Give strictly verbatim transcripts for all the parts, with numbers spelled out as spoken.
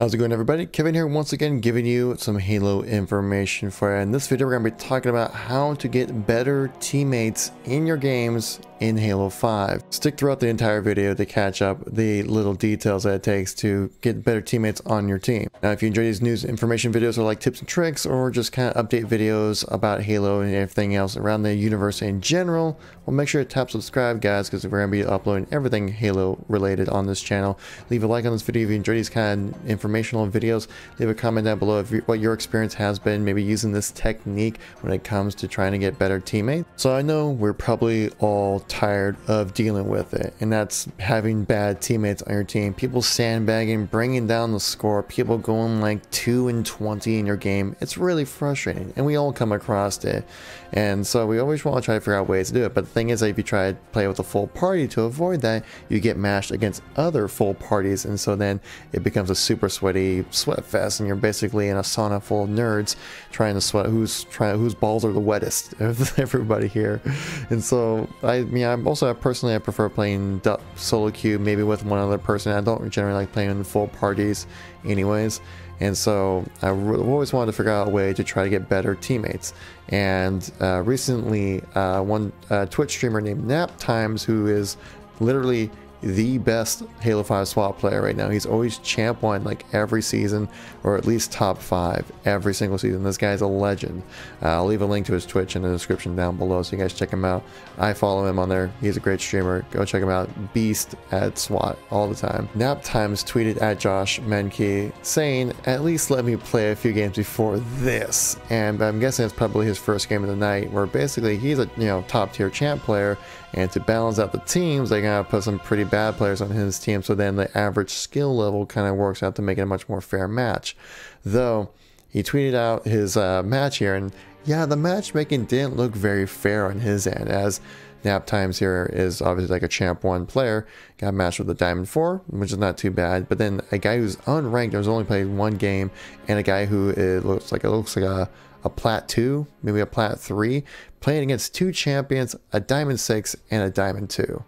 How's it going, everybody? Kevin here once again, giving you some Halo information for you. In this video, we're going to be talking about how to get better teammates in your games in Halo five. Stick throughout the entire video to catch up the little details that it takes to get better teammates on your team. Now, if you enjoy these news information videos or like tips and tricks or just kind of update videos about Halo and everything else around the universe in general, well, make sure to tap subscribe, guys, because we're going to be uploading everything Halo related on this channel. Leave a like on this video if you enjoy these kind of information. Informational videos. Leave a comment down below if you, what your experience has been maybe using this technique when it comes to trying to get better teammates. So I know we're probably all tired of dealing with it, and that's having bad teammates on your team, people sandbagging, bringing down the score, people going like two and twenty in your game. It's really frustrating, and we all come across it, and so we always want to try to figure out ways to do it. But the thing is that if you try to play with a full party to avoid that, you get mashed against other full parties, and so then it becomes a super sweaty sweat fest, and you're basically in a sauna full of nerds trying to sweat who's trying whose balls are the wettest of everybody here. And so I mean, I'm also personally I prefer playing solo queue, maybe with one other person. I don't generally like playing in full parties anyways, and so I always wanted to figure out a way to try to get better teammates. And uh, recently uh, one uh, Twitch streamer named NapTimez, who is literally the best Halo five SWAT player right now. He's always champ one like every season, or at least top five every single season. This guy's a legend. Uh, I'll leave a link to his Twitch in the description down below, so you guys check him out. I follow him on there. He's a great streamer. Go check him out. Beast at SWAT all the time. NapTimez tweeted at Josh Menke saying, "At least let me play a few games before this." And I'm guessing it's probably his first game of the night, where basically he's a you know top tier champ player, and to balance out the teams, they gotta put some pretty bad players on his team, so then the average skill level kind of works out to make it a much more fair match. Though he tweeted out his uh, match here, and yeah, the matchmaking didn't look very fair on his end, as NapTimez here is obviously like a champ one player, got matched with a diamond four, which is not too bad. But then a guy who's unranked, who's only played one game, and a guy who it looks like it looks like a a plat two, maybe a plat three, playing against two champions, a diamond six and a diamond two.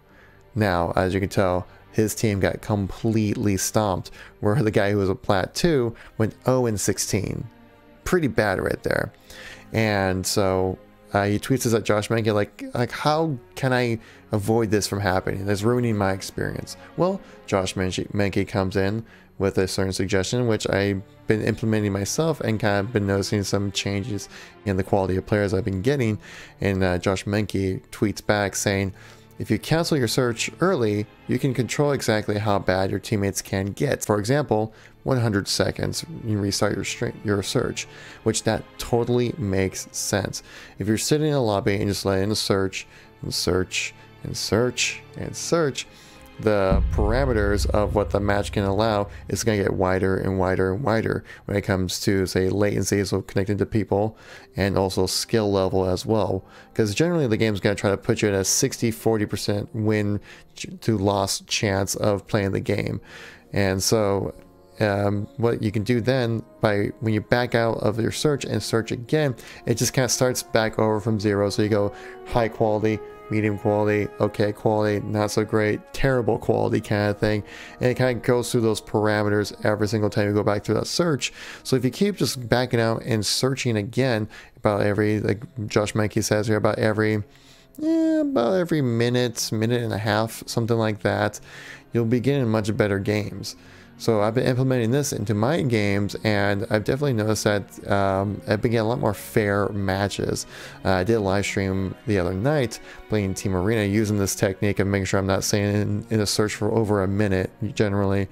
Now, as you can tell, his team got completely stomped, where the guy who was a plat two went zero and sixteen. Pretty bad right there. And so uh, he tweets this at Josh Menke, like, like, how can I avoid this from happening? That's ruining my experience. Well, Josh Menke comes in with a certain suggestion, which I've been implementing myself, and kind of been noticing some changes in the quality of players I've been getting. And uh, Josh Menke tweets back saying, "If you cancel your search early, you can control exactly how bad your teammates can get. For example, one hundred seconds, you restart your stream, your search," which that totally makes sense. If you're sitting in a lobby and just let in a search and search and search and search, the parameters of what the match can allow is going to get wider and wider and wider when it comes to, say, latency, so connecting to people, and also skill level as well, because generally the game's going to try to put you at a sixty forty percent win to loss chance of playing the game. And so um what you can do then, by when you back out of your search and search again, it just kind of starts back over from zero. So you go high quality, medium quality, okay quality, not so great, terrible quality kind of thing. And it kind of goes through those parameters every single time you go back through that search. So if you keep just backing out and searching again about every, like Josh Menke says here, about every, yeah, about every minute, minute and a half, something like that, you'll be getting much better games. So I've been implementing this into my games, and I've definitely noticed that um, I've been getting a lot more fair matches. Uh, I did a live stream the other night playing Team Arena using this technique of making sure I'm not staying in, in a search for over a minute generally.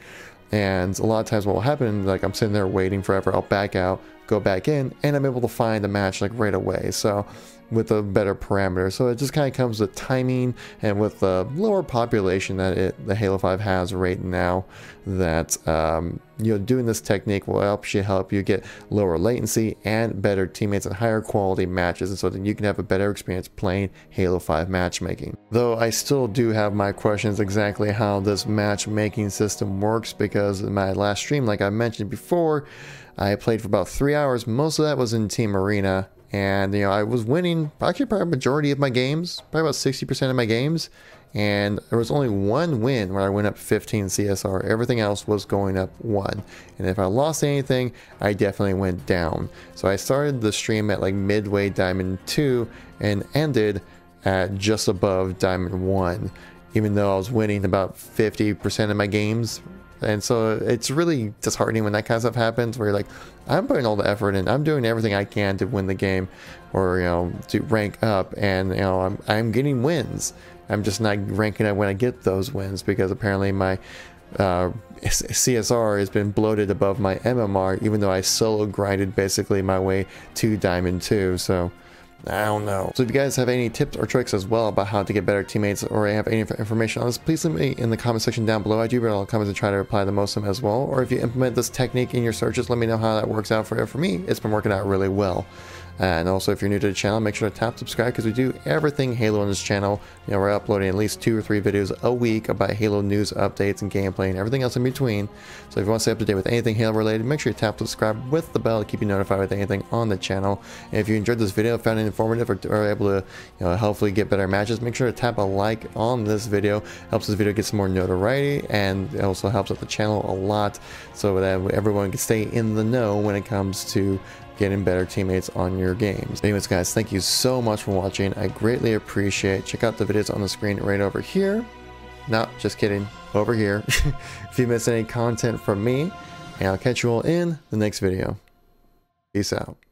And a lot of times what will happen, like I'm sitting there waiting forever, I'll back out, go back in, and I'm able to find the match like right away. So with a better parameter. So it just kind of comes with timing, and with the lower population that it, the Halo five has right now, that um, you know, doing this technique will help you help you get lower latency and better teammates and higher quality matches, and so then you can have a better experience playing Halo five matchmaking. Though I still do have my questions exactly how this matchmaking system works, because in my last stream, like I mentioned before, I played for about three hours. Most of that was in Team Arena. And, you know, I was winning actually probably a majority of my games, probably about sixty percent of my games. And there was only one win where I went up fifteen C S R. Everything else was going up one. And if I lost anything, I definitely went down. So I started the stream at like midway Diamond two and ended at just above Diamond one, even though I was winning about fifty percent of my games. And so it's really disheartening when that kind of stuff happens, where you're like, I'm putting all the effort in, I'm doing everything I can to win the game, or, you know, to rank up, and, you know, I'm, I'm getting wins. I'm just not ranking up when I get those wins, because apparently my uh, C S R has been bloated above my M M R, even though I solo grinded basically my way to Diamond two. So I don't know. So if you guys have any tips or tricks as well about how to get better teammates, or have any information on this, please leave me in the comment section down below. I do read all the comments and try to reply to most of them as well. Or if you implement this technique in your searches, let me know how that works out. For, for me, it's been working out really well. And also, if you're new to the channel, make sure to tap subscribe, because we do everything Halo on this channel. You know, we're uploading at least two or three videos a week about Halo news, updates, and gameplay, and everything else in between. So if you want to stay up to date with anything Halo related, make sure you tap subscribe with the bell to keep you notified with anything on the channel. And if you enjoyed this video, found it informative, or are able to, you know, hopefully get better matches, make sure to tap a like on this video. Helps this video get some more notoriety, and it also helps out the channel a lot, so that everyone can stay in the know when it comes to getting better teammates on your games. Anyways, guys, thank you so much for watching. I greatly appreciate it. Check out the videos on the screen right over here. No, just kidding, over here. If you miss any content from me, and I'll catch you all in the next video. Peace out.